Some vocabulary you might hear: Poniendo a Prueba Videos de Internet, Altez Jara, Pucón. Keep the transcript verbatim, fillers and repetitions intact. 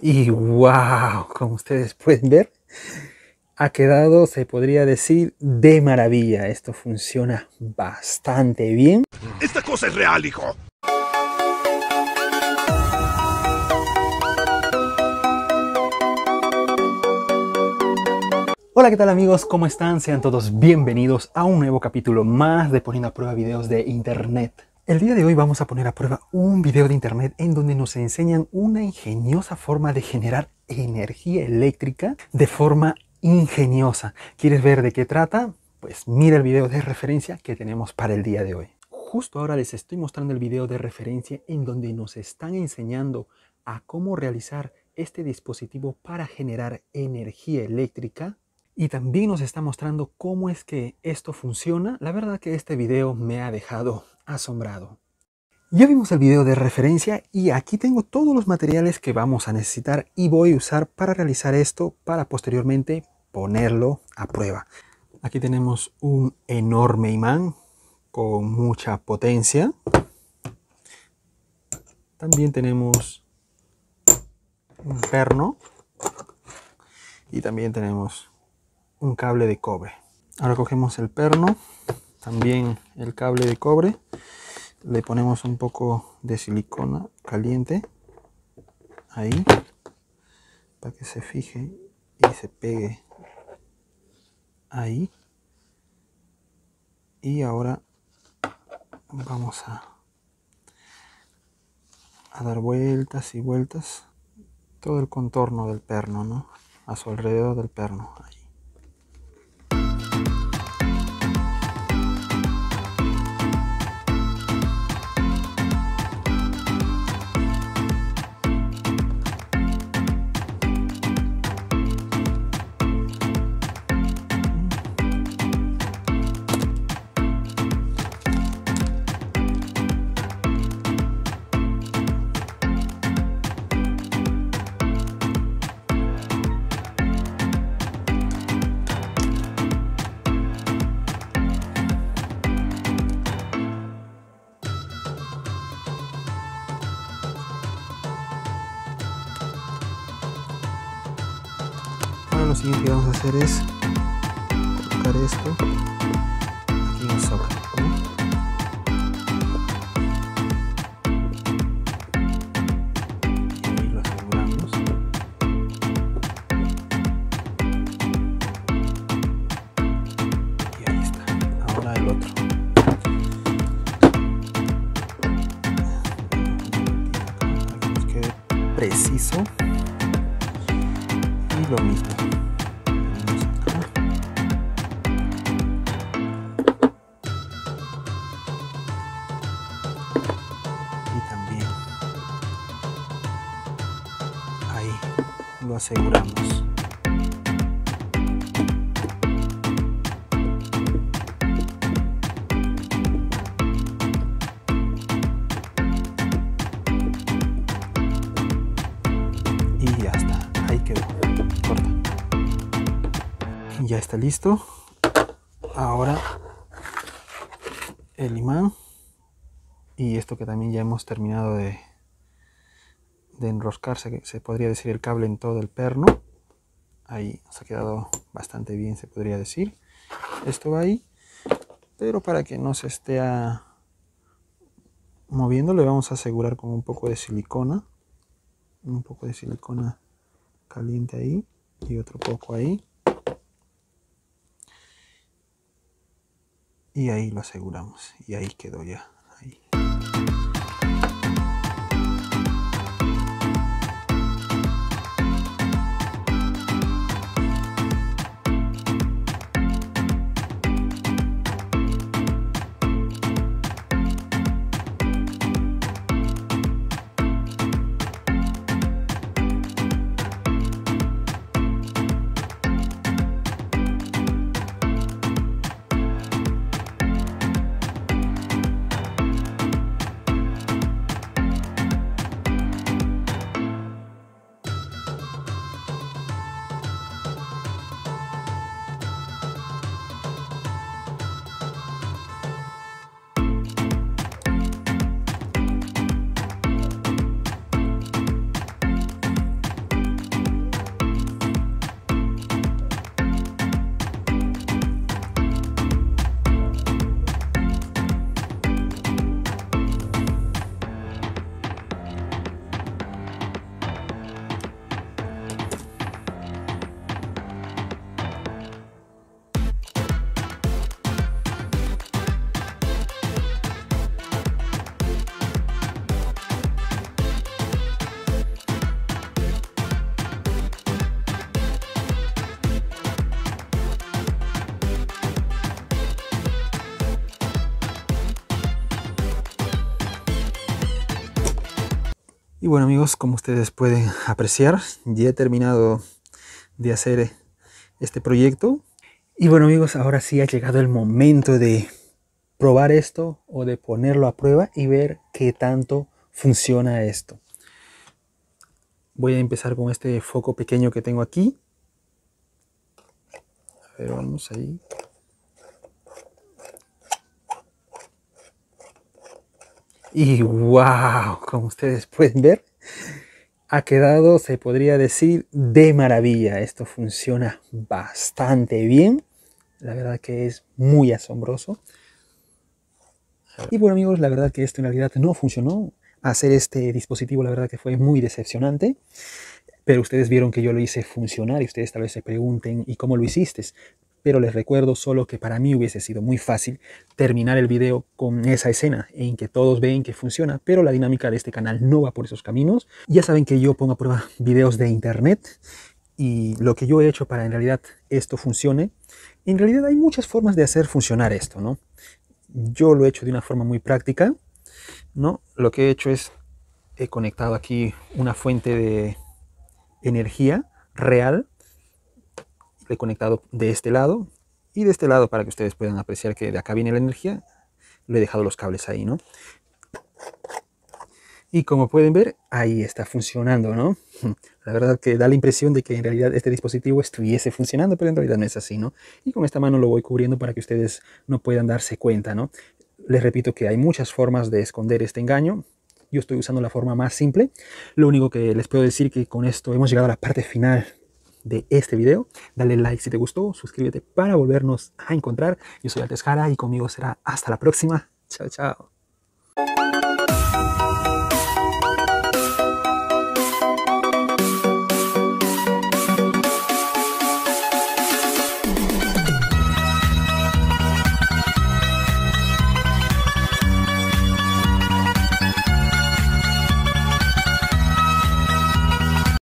Y wow, como ustedes pueden ver, ha quedado, se podría decir, de maravilla. Esto funciona bastante bien. Esta cosa es real, hijo. Hola, ¿qué tal amigos? ¿Cómo están? Sean todos bienvenidos a un nuevo capítulo más de Poniendo a Prueba Videos de Internet. El día de hoy vamos a poner a prueba un video de internet en donde nos enseñan una ingeniosa forma de generar energía eléctrica de forma ingeniosa. ¿Quieres ver de qué trata? Pues mira el video de referencia que tenemos para el día de hoy. Justo ahora les estoy mostrando el video de referencia en donde nos están enseñando a cómo realizar este dispositivo para generar energía eléctrica. Y también nos está mostrando cómo es que esto funciona. La verdad que este video me ha dejado asombrado. Ya vimos el video de referencia y aquí tengo todos los materiales que vamos a necesitar y voy a usar para realizar esto para posteriormente ponerlo a prueba. Aquí tenemos un enorme imán con mucha potencia. También tenemos un perno y también tenemos un cable de cobre. Ahora cogemos el perno, también el cable de cobre, le ponemos un poco de silicona caliente ahí para que se fije y se pegue ahí, y ahora vamos a, a dar vueltas y vueltas todo el contorno del perno, ¿no? A su alrededor del perno ahí. Lo siguiente que vamos a hacer es colocar esto aquí en el sobre, ¿no? Y lo aseguramos. Y ahí está. Ahora el otro. Para que nos quede preciso. Y lo mismo. Lo aseguramos. Y ya está. Ahí quedó. Corta. Ya está listo. Ahora el imán. Y esto que también ya hemos terminado de... de enroscarse, se podría decir, el cable en todo el perno. Ahí se ha quedado bastante bien, se podría decir. Esto va ahí, pero para que no se esté moviendo le vamos a asegurar con un poco de silicona, un poco de silicona caliente ahí y otro poco ahí, y ahí lo aseguramos y ahí quedó ya ahí. Y bueno amigos, como ustedes pueden apreciar, ya he terminado de hacer este proyecto. Y bueno amigos, ahora sí ha llegado el momento de probar esto o de ponerlo a prueba y ver qué tanto funciona esto. Voy a empezar con este foco pequeño que tengo aquí. A ver, vamos ahí. Y wow, como ustedes pueden ver, ha quedado, se podría decir, de maravilla. Esto funciona bastante bien. La verdad que es muy asombroso. Y bueno amigos, la verdad que esto en realidad no funcionó. Hacer este dispositivo, la verdad que fue muy decepcionante. Pero ustedes vieron que yo lo hice funcionar y ustedes tal vez se pregunten, ¿y cómo lo hiciste? Pero les recuerdo solo que para mí hubiese sido muy fácil terminar el video con esa escena en que todos ven que funciona, pero la dinámica de este canal no va por esos caminos. Ya saben que yo pongo a prueba videos de internet y lo que yo he hecho para en realidad esto funcione. En realidad hay muchas formas de hacer funcionar esto, ¿no? Yo lo he hecho de una forma muy práctica, ¿no? Lo que he hecho es, he conectado aquí una fuente de energía real. He conectado de este lado y de este lado para que ustedes puedan apreciar que de acá viene la energía. Le he dejado los cables ahí, ¿no? Y como pueden ver, ahí está funcionando, ¿no? La verdad que da la impresión de que en realidad este dispositivo estuviese funcionando, pero en realidad no es así, ¿no? Y con esta mano lo voy cubriendo para que ustedes no puedan darse cuenta, ¿no? Les repito que hay muchas formas de esconder este engaño. Yo estoy usando la forma más simple. Lo único que les puedo decir que con esto hemos llegado a la parte final de este video. Dale like si te gustó, suscríbete para volvernos a encontrar. Yo soy Altez Jara y conmigo será hasta la próxima. Chao, chao.